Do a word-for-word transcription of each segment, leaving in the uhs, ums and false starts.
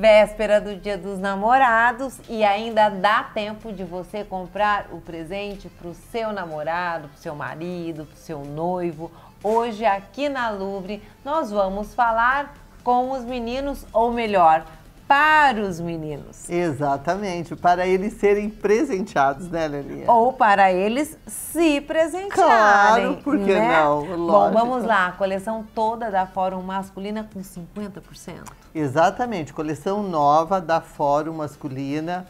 Véspera do Dia dos Namorados e ainda dá tempo de você comprar o presente para o seu namorado, para o seu marido, para o seu noivo. Hoje aqui na Louvre nós vamos falar com os meninos, ou melhor, para os meninos. Exatamente, para eles serem presenteados, né, Lelinha? Ou para eles se presentearem. Claro, por que né? não? Lógico. Bom, vamos lá, a coleção toda da Fórum Masculina com cinquenta por cento. Exatamente, coleção nova da Fórum Masculina,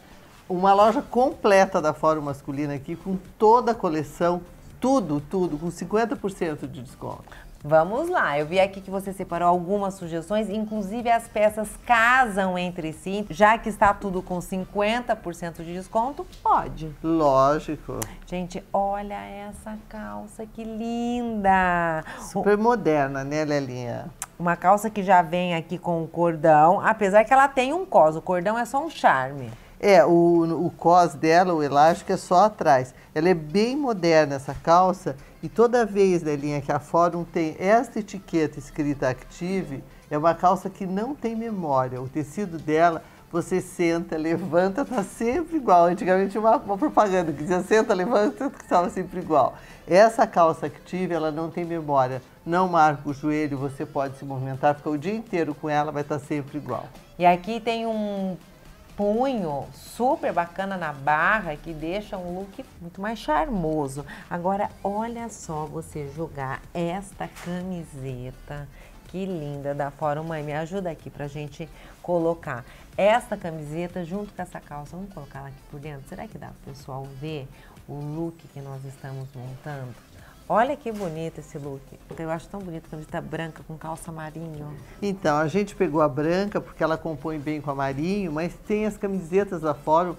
uma loja completa da Fórum Masculina aqui, com toda a coleção, tudo, tudo, com cinquenta por cento de desconto. Vamos lá, eu vi aqui que você separou algumas sugestões, inclusive as peças casam entre si. Já que está tudo com cinquenta por cento de desconto, pode. Lógico. Gente, olha essa calça, que linda. Super moderna, né, Lelinha? Uma calça que já vem aqui com o cordão, apesar que ela tem um cós, o cordão é só um charme. É, o, o cós dela, o elástico, é só atrás. Ela é bem moderna, essa calça. E toda vez, Lelinha, que a Fórum tem esta etiqueta escrita Active, é uma calça que não tem memória. O tecido dela, você senta, levanta, tá sempre igual. Antigamente tinha uma, uma propaganda que dizia senta, levanta, que estava sempre igual. Essa calça Active, ela não tem memória. Não marca o joelho, você pode se movimentar, fica o dia inteiro com ela, vai estar sempre igual. E aqui tem um punho super bacana na barra que deixa um look muito mais charmoso. Agora, olha só você jogar esta camiseta, que linda, da Fórum. Mãe, me ajuda aqui pra gente colocar esta camiseta junto com essa calça. Vamos colocar ela aqui por dentro. Será que dá pro pessoal ver o look que nós estamos montando? Olha que bonito esse look. Eu acho tão bonito, camiseta branca com calça marinho. Então, a gente pegou a branca porque ela compõe bem com a marinho, mas tem as camisetas da Fórum,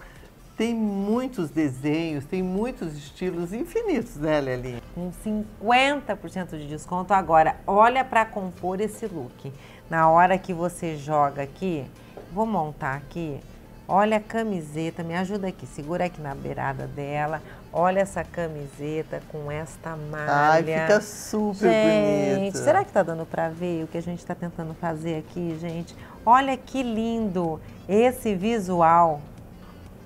tem muitos desenhos, tem muitos estilos infinitos, né, Lelinha? Com cinquenta por cento de desconto. Agora, olha para compor esse look. Na hora que você joga aqui, vou montar aqui. Olha a camiseta, me ajuda aqui, segura aqui na beirada dela. Olha essa camiseta com esta malha. Ai, fica super gente, bonita. Será que tá dando pra ver o que a gente tá tentando fazer aqui, gente? Olha que lindo esse visual.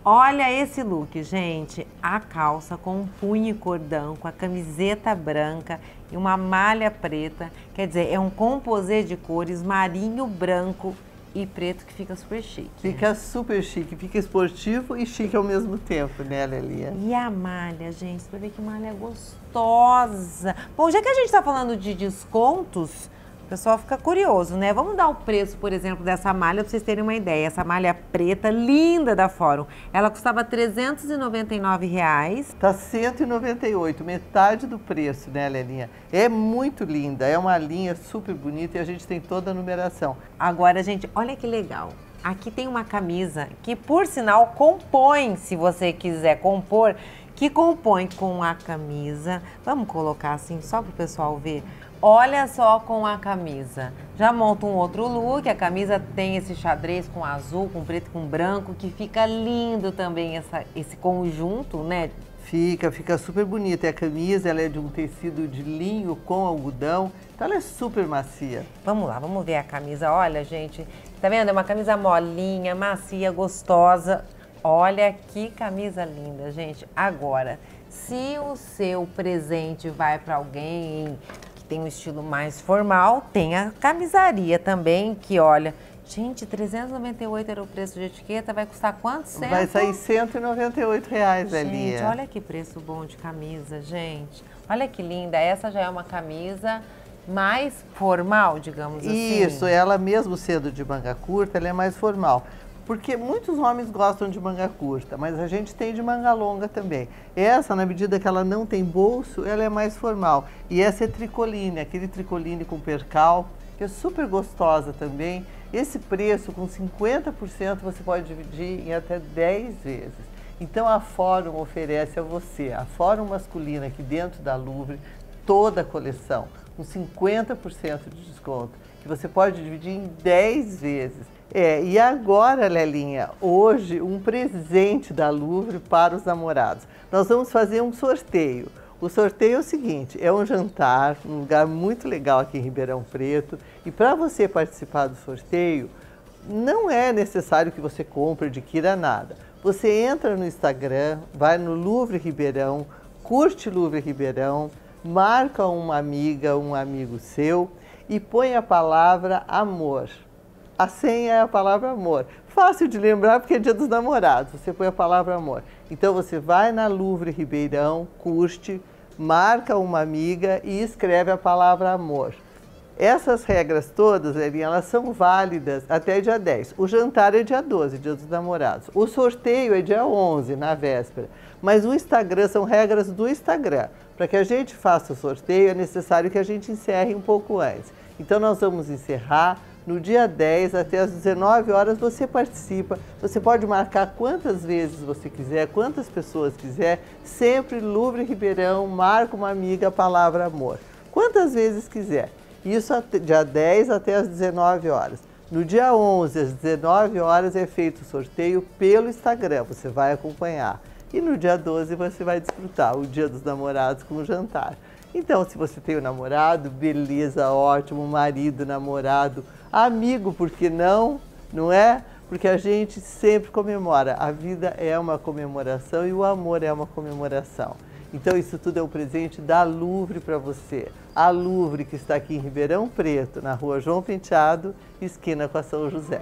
Olha esse look, gente. A calça com punho e cordão, com a camiseta branca e uma malha preta. Quer dizer, é um composê de cores marinho, branco e preto, que fica super chique. Fica super chique, fica esportivo e chique ao mesmo tempo, né, Lélia? E a malha, gente, você vai ver que malha gostosa. Bom, já que a gente tá falando de descontos, o pessoal fica curioso, né? Vamos dar o preço, por exemplo, dessa malha para vocês terem uma ideia. Essa malha preta linda da Fórum, ela custava trezentos e noventa e nove reais. Tá cento e noventa e oito, metade do preço, né, Lelinha? É muito linda, é uma linha super bonita e a gente tem toda a numeração. Agora, gente, olha que legal. Aqui tem uma camisa que, por sinal, compõe, se você quiser compor, que compõe com a camisa. Vamos colocar assim, só para o pessoal ver. Olha só com a camisa. Já monta um outro look, a camisa tem esse xadrez com azul, com preto, com branco, que fica lindo também essa, esse conjunto, né? Fica, fica super bonita. E a camisa, ela é de um tecido de linho com algodão, então ela é super macia. Vamos lá, vamos ver a camisa. Olha, gente, tá vendo? É uma camisa molinha, macia, gostosa. Olha que camisa linda, gente. Agora, se o seu presente vai para alguém tem um estilo mais formal, tem a camisaria também, que olha, gente, trezentos e noventa e oito era o preço de etiqueta, vai custar quanto? Cento? Vai sair cento e noventa e oito reais, Lélia. Gente, olha que preço bom de camisa, gente. Olha que linda, essa já é uma camisa mais formal, digamos assim. Isso, ela mesmo sendo de manga curta, ela é mais formal. Porque muitos homens gostam de manga curta, mas a gente tem de manga longa também. Essa, na medida que ela não tem bolso, ela é mais formal. E essa é tricoline, aquele tricoline com percal, que é super gostosa também. Esse preço, com cinquenta por cento, você pode dividir em até dez vezes. Então, a Fórum oferece a você, a Fórum Masculina, aqui dentro da Louvre, toda a coleção, com cinquenta por cento de desconto, que você pode dividir em dez vezes. É, e agora, Lelinha, hoje um presente da Louvre para os namorados. Nós vamos fazer um sorteio. O sorteio é o seguinte, é um jantar, um lugar muito legal aqui em Ribeirão Preto. E para você participar do sorteio, não é necessário que você compre, adquira nada. Você entra no Instagram, vai no Louvre Ribeirão, curte Louvre Ribeirão, marca uma amiga, um amigo seu e põe a palavra amor. A senha é a palavra amor. Fácil de lembrar porque é dia dos namorados, você põe a palavra amor. Então você vai na Louvre Ribeirão, curte, marca uma amiga e escreve a palavra amor. Essas regras todas, Lelinha, elas são válidas até dia dez. O jantar é dia doze, dia dos namorados. O sorteio é dia onze, na véspera. Mas o Instagram, são regras do Instagram. Para que a gente faça o sorteio, é necessário que a gente encerre um pouco antes. Então nós vamos encerrar no dia dez, até às dezenove horas, você participa. Você pode marcar quantas vezes você quiser, quantas pessoas quiser. Sempre Louvre Ribeirão, marca uma amiga, a palavra amor. Quantas vezes quiser. Isso dia dez até as dezenove horas. No dia onze, às dezenove horas, é feito o sorteio pelo Instagram. Você vai acompanhar. E no dia doze, você vai desfrutar o Dia dos Namorados com o jantar. Então, se você tem um namorado, beleza, ótimo, marido, namorado, amigo, por que não? Não é? Porque a gente sempre comemora. A vida é uma comemoração e o amor é uma comemoração. Então, isso tudo é um presente da Louvre para você. A Louvre, que está aqui em Ribeirão Preto, na rua João Penteado, esquina com a São José.